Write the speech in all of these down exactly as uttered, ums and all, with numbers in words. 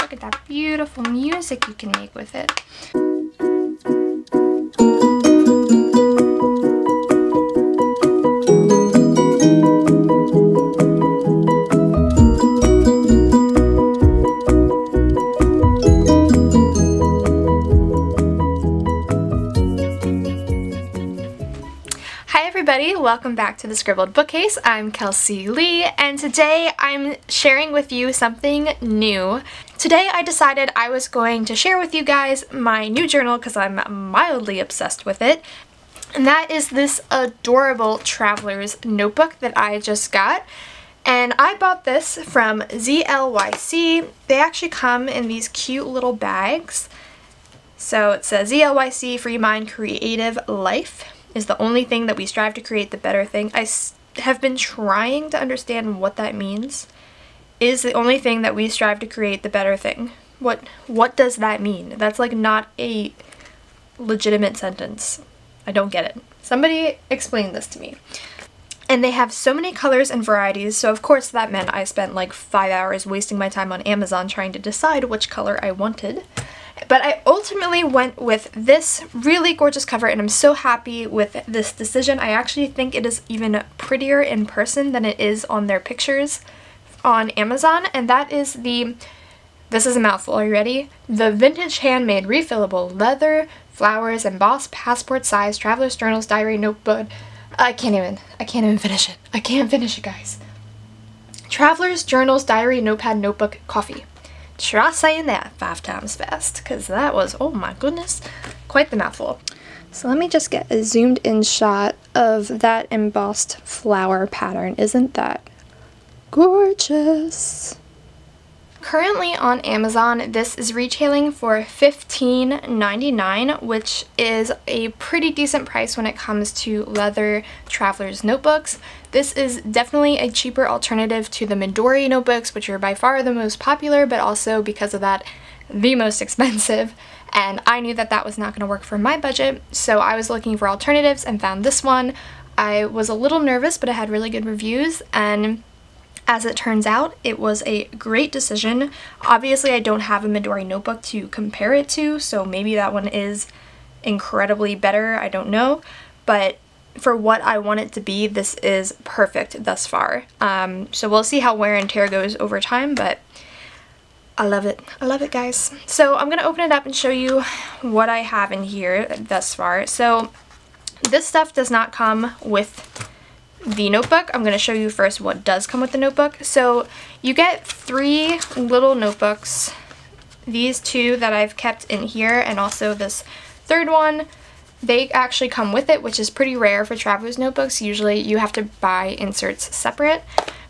Look at that beautiful music you can make with it. Welcome back to the Scribbled Bookcase. I'm Kelsey Lee, and today I'm sharing with you something new. Today I decided I was going to share with you guys my new journal because I'm mildly obsessed with it. And that is this adorable Traveler's Notebook that I just got. And I bought this from Z L Y C. They actually come in these cute little bags. So it says Z L Y C, Free Mind, Creative Life. Is the only thing that we strive to create the better thing. I s have been trying to understand what that means. Is the only thing that we strive to create the better thing. What what does that mean? That's like not a legitimate sentence. I don't get it. Somebody explain this to me. And they have so many colors and varieties, so of course that meant I spent like five hours wasting my time on Amazon trying to decide which color I wanted. But I ultimately went with this really gorgeous cover, and I'm so happy with this decision. I actually think it is even prettier in person than it is on their pictures on Amazon, and that is the, this is a mouthful, are you ready? The vintage handmade refillable leather, flowers, embossed passport size, traveler's journals, diary, notebook. I can't even, I can't even finish it. I can't finish it, guys. Traveler's journals, diary, notepad, notebook, coffee. Try saying that five times fast, because that was, oh my goodness, quite the mouthful. So let me just get a zoomed in shot of that embossed flower pattern. Isn't that gorgeous? Currently on Amazon, this is retailing for fifteen ninety-nine, which is a pretty decent price when it comes to leather traveler's notebooks. This is definitely a cheaper alternative to the Midori notebooks, which are by far the most popular, but also because of that, the most expensive. And I knew that that was not going to work for my budget, so I was looking for alternatives and found this one. I was a little nervous, but it had really good reviews, and as it turns out, it was a great decision. Obviously, I don't have a Midori notebook to compare it to, so maybe that one is incredibly better, I don't know. But for what I want it to be, this is perfect thus far. Um, so we'll see how wear and tear goes over time, but I love it. I love it, guys. So I'm going to open it up and show you what I have in here thus far. So this stuff does not come with the notebook. I'm going to show you first what does come with the notebook. So you get three little notebooks, these two that I've kept in here and also this third one. They actually come with it, which is pretty rare for traveler's notebooks. Usually you have to buy inserts separate.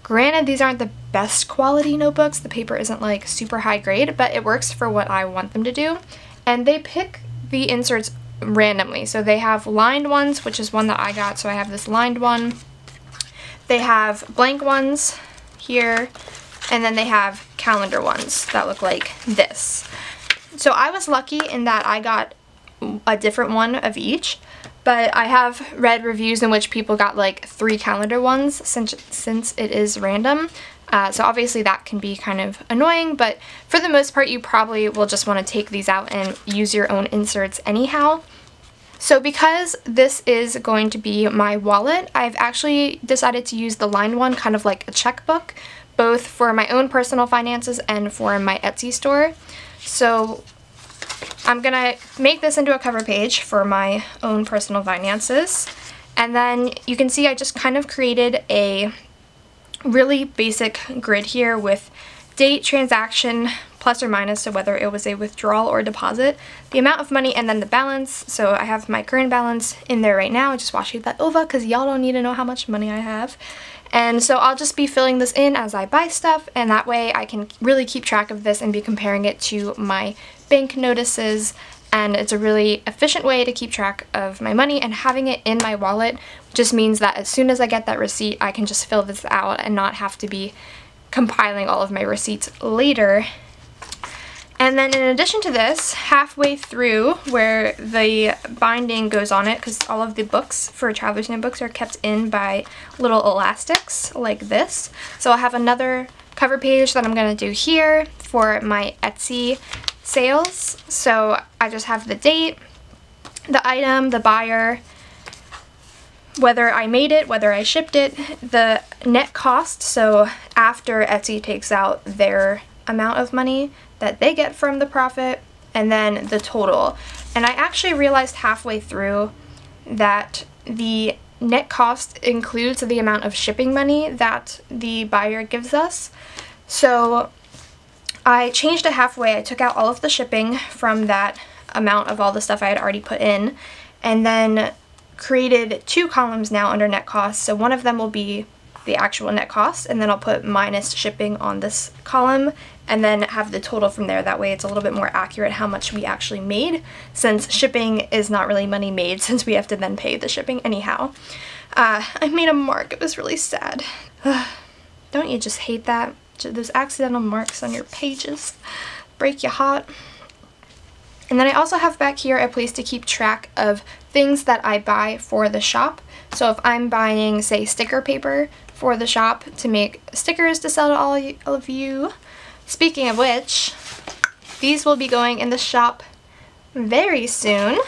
Granted, these aren't the best quality notebooks, the paper isn't like super high grade, but it works for what I want them to do, and they pick the inserts randomly. So they have lined ones, which is one that I got, so I have this lined one. They have blank ones here, and then they have calendar ones that look like this. So I was lucky in that I got a different one of each, but I have read reviews in which people got like three calendar ones since, since it is random. Uh, so obviously that can be kind of annoying, but for the most part you probably will just want to take these out and use your own inserts anyhow. So because this is going to be my wallet, I've actually decided to use the lined one kind of like a checkbook, both for my own personal finances and for my Etsy store. So I'm gonna make this into a cover page for my own personal finances. And then you can see I just kind of created a really basic grid here with date, transaction, plus or minus, so whether it was a withdrawal or deposit, the amount of money, and then the balance. So I have my current balance in there right now. I just watched that over because y'all don't need to know how much money I have. And so I'll just be filling this in as I buy stuff, and that way I can really keep track of this and be comparing it to my bank notices. And it's a really efficient way to keep track of my money, and having it in my wallet just means that as soon as I get that receipt, I can just fill this out and not have to be compiling all of my receipts later. And then in addition to this, halfway through where the binding goes on it, because all of the books for Traveler's Notebooks are kept in by little elastics like this. So I'll have another cover page that I'm going to do here for my Etsy sales. So I just have the date, the item, the buyer, whether I made it, whether I shipped it, the net cost, so after Etsy takes out their amount of money that they get from the profit, and then the total. And I actually realized halfway through that the net cost includes the amount of shipping money that the buyer gives us. So I changed it halfway. I took out all of the shipping from that amount of all the stuff I had already put in, and then created two columns now under net cost. So one of them will be the actual net cost, and then I'll put minus shipping on this column and then have the total from there. That way it's a little bit more accurate how much we actually made, since shipping is not really money made, since we have to then pay the shipping anyhow. Uh, I made a mark. It was really sad. Don't you just hate that? Those accidental marks on your pages break your heart. And then I also have back here a place to keep track of things that I buy for the shop. So if I'm buying, say, sticker paper for the shop to make stickers to sell to all of you, speaking of which, these will be going in the shop very soon.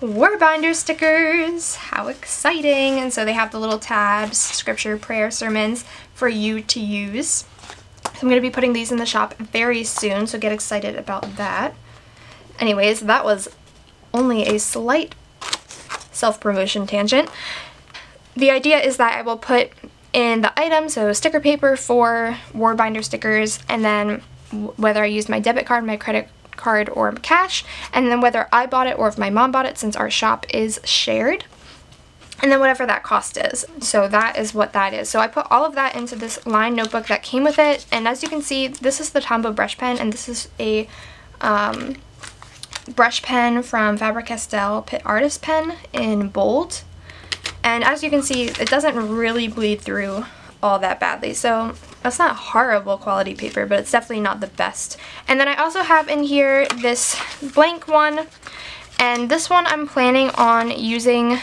Warbinder stickers! How exciting! And so they have the little tabs, scripture, prayer, sermons for you to use. So I'm going to be putting these in the shop very soon, so get excited about that. Anyways, that was only a slight self-promotion tangent. The idea is that I will put in the item, so sticker paper for Warbinder stickers, and then whether I used my debit card, my credit card, or cash, and then whether I bought it or if my mom bought it, since our shop is shared, and then whatever that cost is. So that is what that is. So I put all of that into this lined notebook that came with it, and as you can see, this is the Tombow Brush Pen, and this is a... Um, brush pen from Faber-Castell Pitt Artist Pen in bold, and as you can see, it doesn't really bleed through all that badly, so that's not horrible quality paper, but it's definitely not the best. And then I also have in here this blank one, and this one I'm planning on using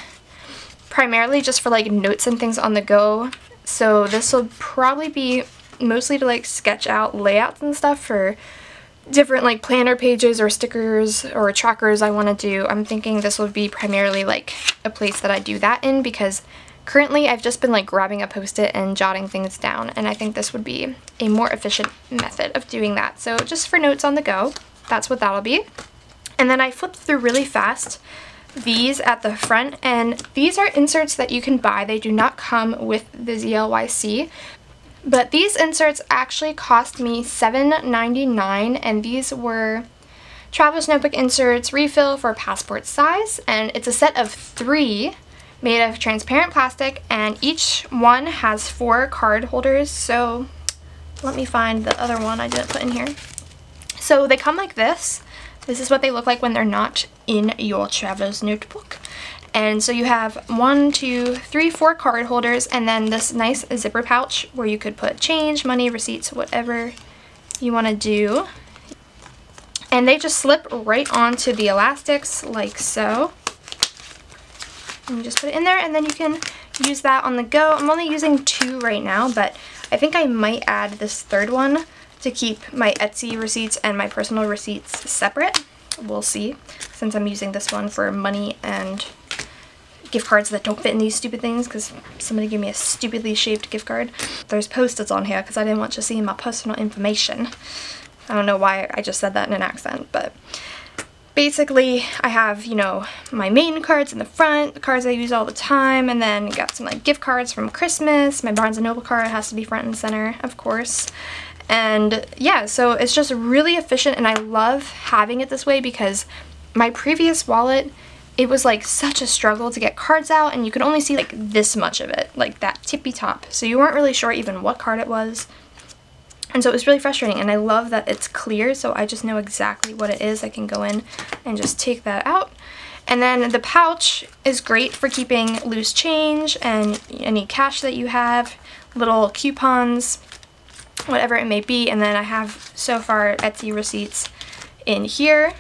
primarily just for like notes and things on the go, so this will probably be mostly to like sketch out layouts and stuff for different like planner pages or stickers or trackers I want to do. I'm thinking this would be primarily like a place that I do that in, because currently I've just been like grabbing a post-it and jotting things down, and I think this would be a more efficient method of doing that. So just for notes on the go, that's what that'll be. And then I flipped through really fast these at the front, and these are inserts that you can buy. They do not come with the Z L Y C. But these inserts actually cost me seven ninety-nine, and these were Traveler's Notebook inserts, refill for passport size, and it's a set of three made of transparent plastic, and each one has four card holders. So let me find the other one I didn't put in here. So they come like this. This is what they look like when they're not in your Traveler's Notebook. And so you have one, two, three, four card holders, and then this nice zipper pouch where you could put change, money, receipts, whatever you want to do. And they just slip right onto the elastics like so. And you just put it in there, and then you can use that on the go. I'm only using two right now, but I think I might add this third one to keep my Etsy receipts and my personal receipts separate. We'll see, since I'm using this one for money and gift cards that don't fit in these stupid things, because somebody gave me a stupidly shaped gift card. There's post-its on here because I didn't want you seeing my personal information. I don't know why I just said that in an accent, but basically I have, you know, my main cards in the front, the cards I use all the time, and then got some like gift cards from Christmas. My Barnes and Noble card has to be front and center, of course. And yeah, so it's just really efficient, and I love having it this way, because my previous wallet, it was like such a struggle to get cards out, and you could only see like this much of it, like that tippy top. So you weren't really sure even what card it was. And so it was really frustrating, and I love that it's clear, so I just know exactly what it is. I can go in and just take that out. And then the pouch is great for keeping loose change and any cash that you have, little coupons, whatever it may be. And then I have so far Etsy receipts in here.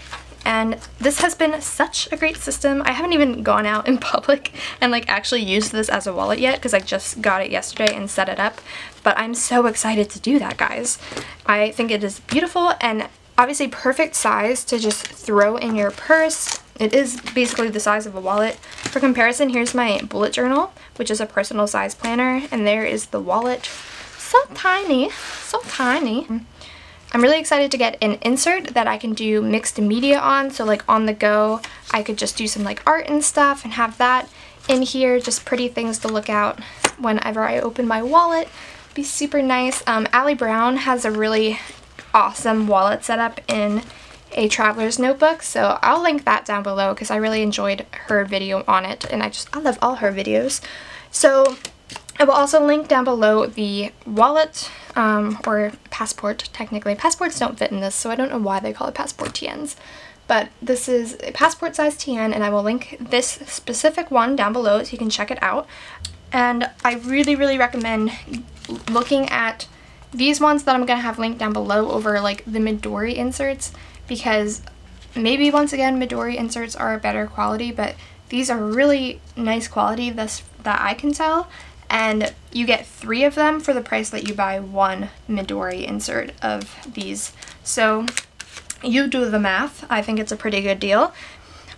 And this has been such a great system. I haven't even gone out in public and like actually used this as a wallet yet, because I just got it yesterday and set it up. but I'm so excited to do that, guys. I think it is beautiful and obviously perfect size to just throw in your purse. It is basically the size of a wallet. For comparison, here's my bullet journal, which is a personal size planner, and there is the wallet. So tiny, so tiny. I'm really excited to get an insert that I can do mixed media on, so like on the go, I could just do some like art and stuff and have that in here, just pretty things to look at whenever I open my wallet. It'd be super nice. Um, Ali Brown has a really awesome wallet setup in a Traveler's Notebook, so I'll link that down below because I really enjoyed her video on it, and I just, I love all her videos. So I will also link down below the wallet, um, or passport, technically. Passports don't fit in this, so I don't know why they call it passport T Ns. But this is a passport size T N, and I will link this specific one down below so you can check it out. And I really, really recommend looking at these ones that I'm going to have linked down below over like the Midori inserts, because maybe once again Midori inserts are a better quality, but these are really nice quality this, that I can tell. And you get three of them for the price that you buy one Midori insert of these. So you do the math. I think it's a pretty good deal.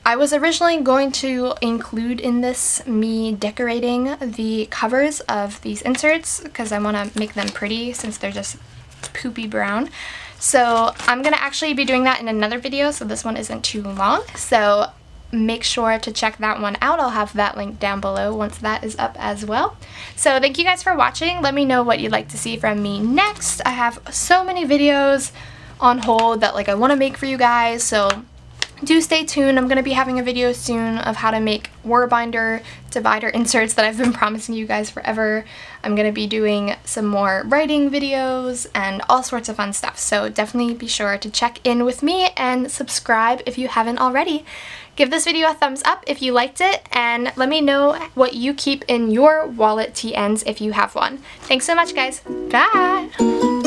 I was originally going to include in this me decorating the covers of these inserts because I want to make them pretty since they're just poopy brown. So I'm going to actually be doing that in another video, so this one isn't too long. So make sure to check that one out. I'll have that link down below once that is up as well. So thank you guys for watching. Let me know what you'd like to see from me next. I have so many videos on hold that like I want to make for you guys, so do stay tuned. I'm going to be having a video soon of how to make word binder divider inserts that I've been promising you guys forever. I'm going to be doing some more writing videos and all sorts of fun stuff, so definitely be sure to check in with me and subscribe if you haven't already. Give this video a thumbs up if you liked it, and let me know what you keep in your wallet T Ns if you have one. Thanks so much, guys. Bye!